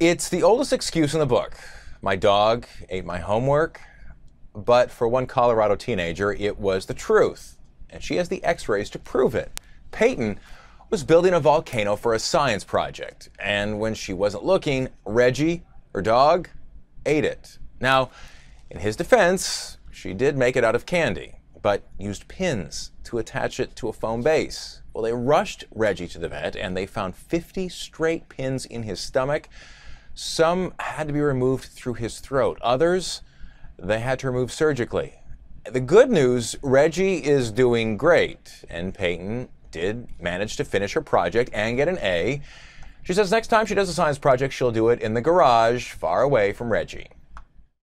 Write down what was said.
It's the oldest excuse in the book. My dog ate my homework. But for one Colorado teenager, it was the truth. And she has the x-rays to prove it. Payton was building a volcano for a science project. And when she wasn't looking, Reggie, her dog, ate it. Now, in his defense, she did make it out of candy, but used pins to attach it to a foam base. Well, they rushed Reggie to the vet, and they found 50 straight pins in his stomach. Some had to be removed through his throat. Others, they had to remove surgically. The good news, Reggie is doing great, and Payton did manage to finish her project and get an A. She says next time she does a science project, she'll do it in the garage, far away from Reggie.